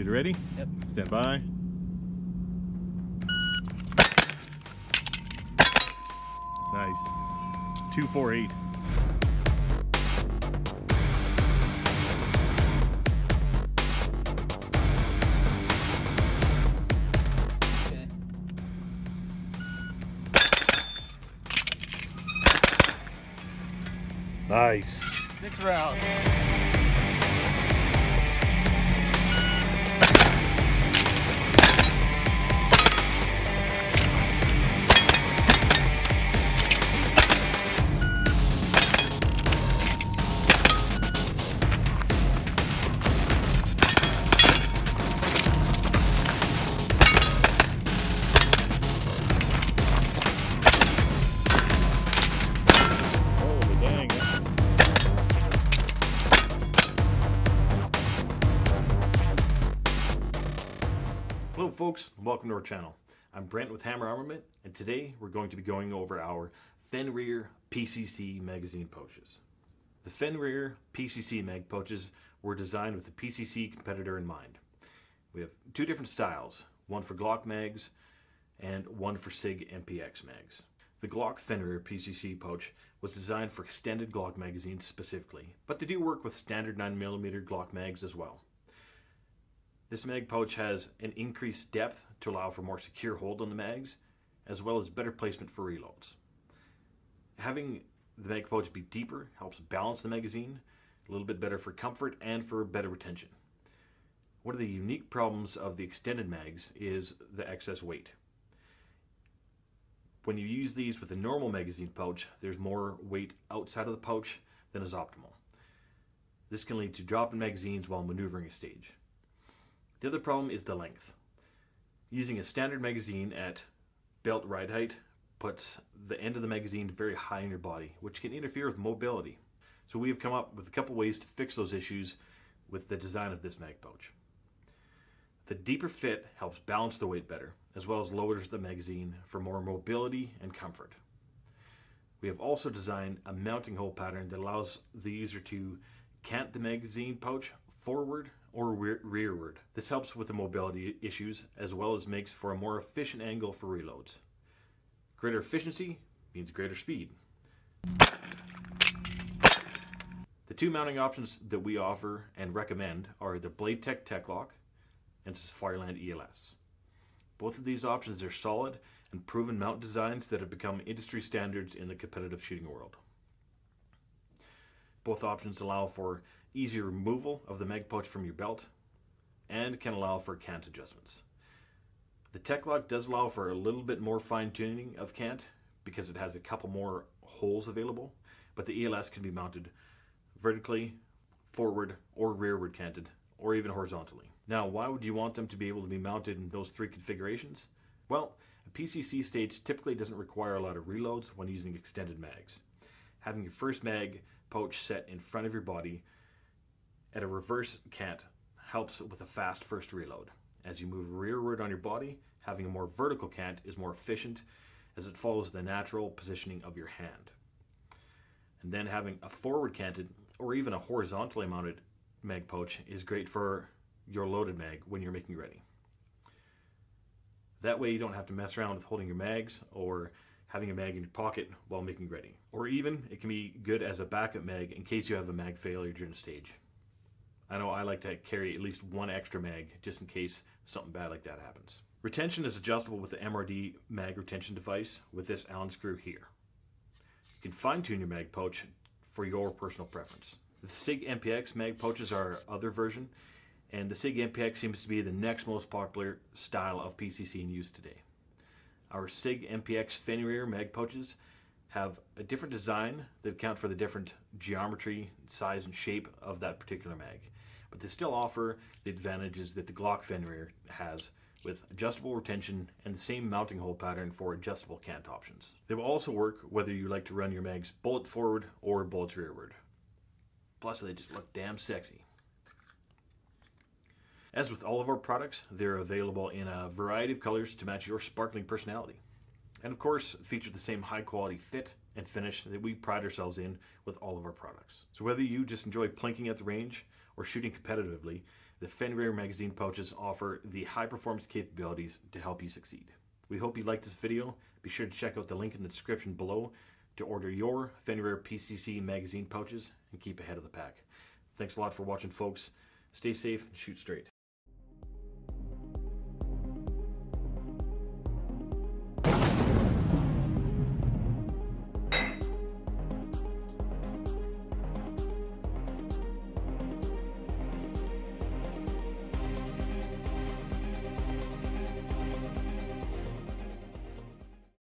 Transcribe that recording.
Computer ready? Yep. Stand by. Nice. 248. Nice. 6 rounds. Hello folks, welcome to our channel. I'm Brent with Hammer Armament, and today we're going to be going over our Fenrir PCC magazine pouches. The Fenrir PCC mag pouches were designed with the PCC competitor in mind. We have two different styles, one for Glock mags and one for SIG MPX mags. The Glock Fenrir PCC pouch was designed for extended Glock magazines specifically, but they do work with standard 9mm Glock mags as well. This mag pouch has an increased depth to allow for more secure hold on the mags, as well as better placement for reloads. Having the mag pouch be deeper helps balance the magazine, a little bit better for comfort and for better retention. One of the unique problems of the extended mags is the excess weight. When you use these with a normal magazine pouch, there's more weight outside of the pouch than is optimal. This can lead to drop in magazines while maneuvering a stage. The other problem is the length. Using a standard magazine at belt ride height puts the end of the magazine very high in your body, which can interfere with mobility. So we have come up with a couple ways to fix those issues with the design of this mag pouch. The deeper fit helps balance the weight better, as well as lowers the magazine for more mobility and comfort. We have also designed a mounting hole pattern that allows the user to cant the magazine pouch forward or rearward. This helps with the mobility issues as well as makes for a more efficient angle for reloads. Greater efficiency means greater speed. The two mounting options that we offer and recommend are the BladeTech Tek-Lok and Safariland ELS. Both of these options are solid and proven mount designs that have become industry standards in the competitive shooting world. Both options allow for easier removal of the mag pouch from your belt and can allow for cant adjustments. The Tek-Lok does allow for a little bit more fine-tuning of cant because it has a couple more holes available, but the ELS can be mounted vertically, forward or rearward canted, or even horizontally. Now, why would you want them to be able to be mounted in those three configurations? Well, a PCC stage typically doesn't require a lot of reloads when using extended mags. Having your first mag pouch set in front of your body at a reverse cant helps with a fast first reload. As you move rearward on your body, having a more vertical cant is more efficient as it follows the natural positioning of your hand. And then having a forward canted or even a horizontally mounted mag pouch is great for your loaded mag when you're making ready. That way you don't have to mess around with holding your mags or having a mag in your pocket while making ready. Or even it can be good as a backup mag in case you have a mag failure during stage. I know I like to carry at least one extra mag just in case something bad like that happens. Retention is adjustable with the MRD mag retention device with this Allen screw here. You can fine-tune your mag pouch for your personal preference. The SIG MPX mag pouches are our other version, and the SIG MPX seems to be the next most popular style of PCC in use today. Our SIG MPX Fenrir mag pouches have a different design that account for the different geometry, size, and shape of that particular mag. But they still offer the advantages that the Glock Fenrir has with adjustable retention and the same mounting hole pattern for adjustable cant options. They will also work whether you like to run your mags bullet forward or bullet rearward. Plus, they just look damn sexy. As with all of our products, they're available in a variety of colors to match your sparkling personality. And of course, feature the same high quality fit and finish that we pride ourselves in with all of our products. So whether you just enjoy plinking at the range or shooting competitively, the Fenrir magazine pouches offer the high performance capabilities to help you succeed. We hope you liked this video. Be sure to check out the link in the description below to order your Fenrir PCC magazine pouches and keep ahead of the pack. Thanks a lot for watching, folks. Stay safe and shoot straight.